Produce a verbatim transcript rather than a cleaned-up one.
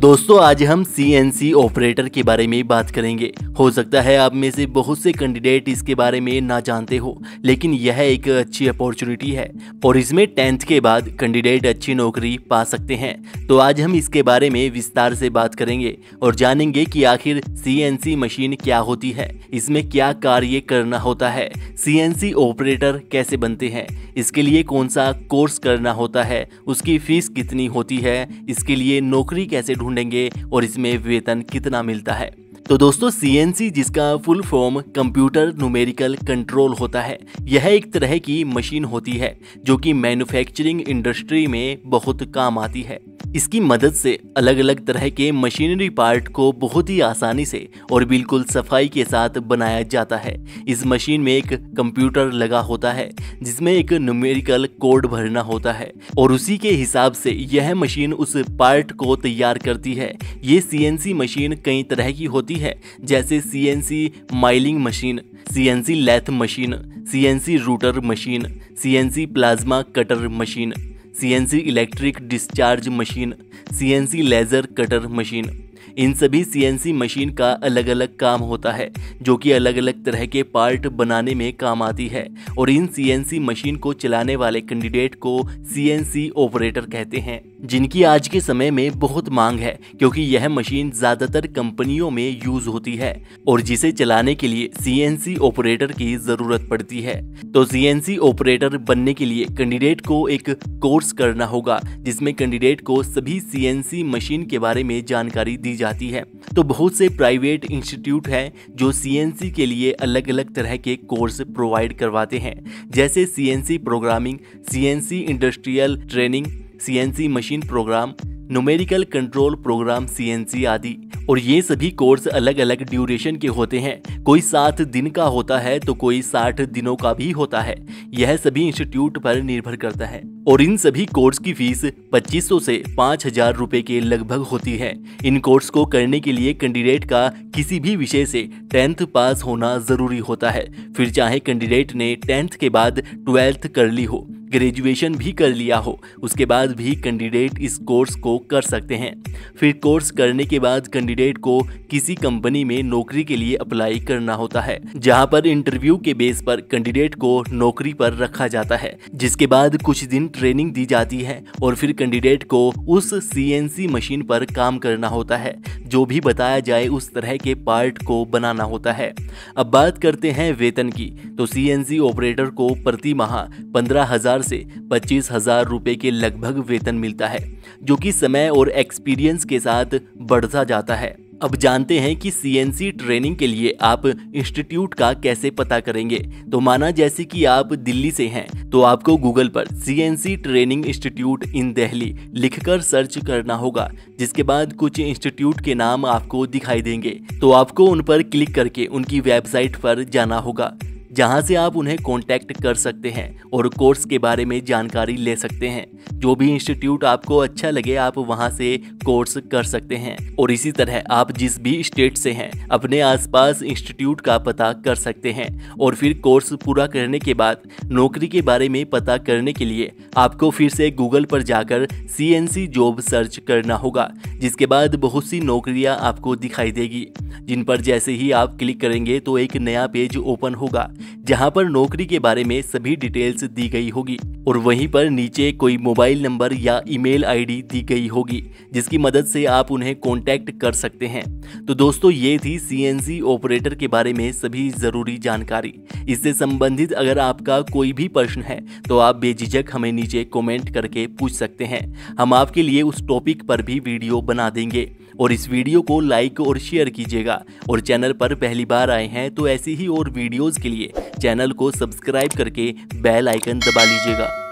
दोस्तों आज हम सी एन सी ऑपरेटर के बारे में बात करेंगे। हो सकता है आप में से बहुत से कैंडिडेट इसके बारे में ना जानते हो, लेकिन यह एक अच्छी अपॉर्चुनिटी है और इसमें टेंथ के बाद कैंडिडेट अच्छी नौकरी पा सकते हैं। तो आज हम इसके बारे में विस्तार से बात करेंगे और जानेंगे कि आखिर सी एन सी मशीन क्या होती है, इसमें क्या कार्य करना होता है, सी एन सी ऑपरेटर कैसे बनते हैं, इसके लिए कौन सा कोर्स करना होता है, उसकी फीस कितनी होती है, इसके लिए नौकरी कैसे ढूंढेंगे और इसमें वेतन कितना मिलता है। तो दोस्तों सी एन सी जिसका full form computer numerical control होता है, यह एक तरह की मशीन होती है जो कि मैन्युफैक्चरिंग इंडस्ट्री में बहुत काम आती है। इसकी मदद से अलग अलग तरह के मशीनरी पार्ट को बहुत ही आसानी से और बिल्कुल सफाई के साथ बनाया जाता है। इस मशीन में एक कंप्यूटर लगा होता है जिसमें एक न्यूमेरिकल कोड भरना होता है और उसी के हिसाब से यह मशीन उस पार्ट को तैयार करती है। ये सी एन सी मशीन कई तरह की होती है, जैसे C N C milling machine, C N C lathe machine, C N C router machine, C N C plasma cutter machine, C N C electric discharge machine, C N C laser cutter machine. इन सभी C N C machine का अलग अलग काम होता है जो कि अलग अलग तरह के पार्ट बनाने में काम आती है और इन सी एन सी मशीन को चलाने वाले कैंडिडेट को सी एन सी ऑपरेटर कहते हैं, जिनकी आज के समय में बहुत मांग है क्योंकि यह मशीन ज़्यादातर कंपनियों में यूज़ होती है और जिसे चलाने के लिए सी एन सी ऑपरेटर की ज़रूरत पड़ती है। तो सी एन सी ऑपरेटर बनने के लिए कैंडिडेट को एक कोर्स करना होगा जिसमें कैंडिडेट को सभी सी एन सी मशीन के बारे में जानकारी दी जाती है। तो बहुत से प्राइवेट इंस्टीट्यूट हैं जो सी एन सी के लिए अलग अलग तरह के कोर्स प्रोवाइड करवाते हैं, जैसे C N C programming, C N C industrial training, C N C machine program, numerical control program, C N C आदि। और ये सभी कोर्स अलग अलग ड्यूरेशन के होते हैं, कोई सात दिन का होता है तो कोई साठ दिनों का भी होता है। यह सभी इंस्टीट्यूट पर निर्भर करता है और इन सभी कोर्स की फीस पच्चीस सौ से पाँच हजार रुपये के लगभग होती है। इन कोर्स को करने के लिए कैंडिडेट का किसी भी विषय से टेंथ पास होना ज़रूरी होता है, फिर चाहे कैंडिडेट ने टेंथ के बाद ट्वेल्थ कर ली हो, ग्रेजुएशन भी कर लिया हो, उसके बाद भी कैंडिडेट इस कोर्स को कर सकते हैं। फिर कोर्स करने के बाद कैंडिडेट को किसी कंपनी में नौकरी के लिए अप्लाई करना होता है, जहां पर इंटरव्यू के बेस पर कैंडिडेट को नौकरी पर रखा जाता है, जिसके बाद कुछ दिन ट्रेनिंग दी जाती है और फिर कैंडिडेट को उस सी एन सी मशीन पर काम करना होता है, जो भी बताया जाए उस तरह के पार्ट को बनाना होता है। अब बात करते हैं वेतन की। तो सी एन सी ऑपरेटर को प्रति माह पंद्रह हजार से पच्चीस हजार रुपये के लगभग वेतन मिलता है, जो कि समय और एक्सपीरियंस के साथ बढ़ता जाता है। अब जानते हैं कि सी एन सी ट्रेनिंग के लिए आप इंस्टीट्यूट का कैसे पता करेंगे। तो माना जैसे कि आप दिल्ली से हैं तो आपको गूगल पर C N C training institute in Delhi लिखकर सर्च करना होगा, जिसके बाद कुछ इंस्टीट्यूट के नाम आपको दिखाई देंगे। तो आपको उन पर क्लिक करके उनकी वेबसाइट पर जाना होगा, जहां से आप उन्हें कॉन्टैक्ट कर सकते हैं और कोर्स के बारे में जानकारी ले सकते हैं। जो भी इंस्टीट्यूट आपको अच्छा लगे आप वहां से कोर्स कर सकते हैं और इसी तरह आप जिस भी स्टेट से हैं अपने आसपास इंस्टीट्यूट का पता कर सकते हैं। और फिर कोर्स पूरा करने के बाद नौकरी के बारे में पता करने के लिए आपको फिर से गूगल पर जाकर C N C job search करना होगा, जिसके बाद बहुत सी नौकरियाँ आपको दिखाई देगी, जिन पर जैसे ही आप क्लिक करेंगे तो एक नया पेज ओपन होगा, जहां पर नौकरी के बारे में सभी डिटेल्स दी गई होगी और वहीं पर नीचे कोई मोबाइल नंबर या ईमेल आईडी दी गई होगी, जिसकी मदद से आप उन्हें कॉन्टैक्ट कर सकते हैं। तो दोस्तों ये थी सी एन सी ऑपरेटर के बारे में सभी ज़रूरी जानकारी। इससे संबंधित अगर आपका कोई भी प्रश्न है तो आप बेझिझक हमें नीचे कमेंट करके पूछ सकते हैं, हम आपके लिए उस टॉपिक पर भी वीडियो बना देंगे। और इस वीडियो को लाइक और शेयर कीजिएगा और चैनल पर पहली बार आए हैं तो ऐसी ही और वीडियोज़ के लिए चैनल को सब्सक्राइब करके बेल आइकन दबा लीजिएगा।